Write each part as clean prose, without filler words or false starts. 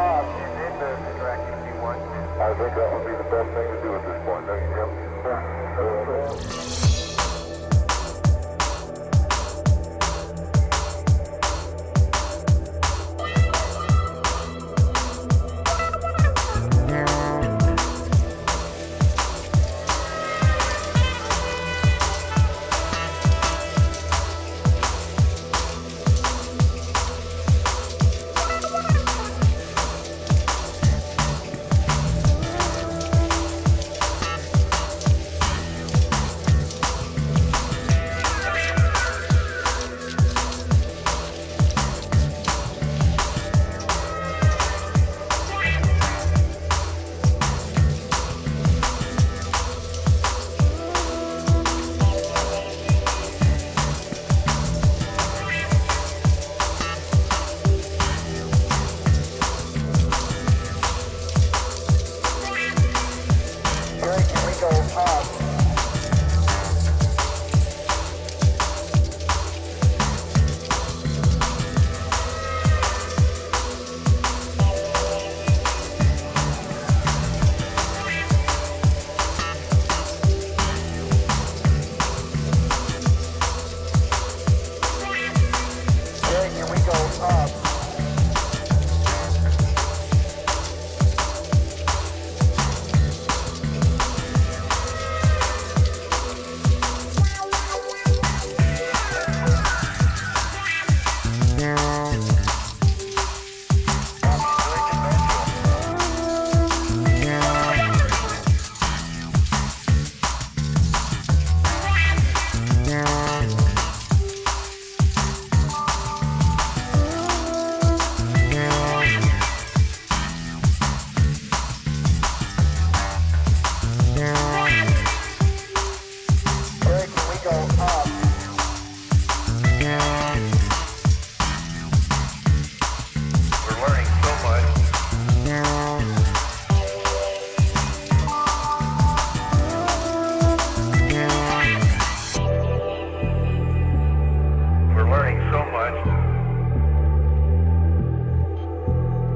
I think that would be the best thing to do at this point, don't you, Jim? Yeah.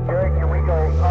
Eric, here we go.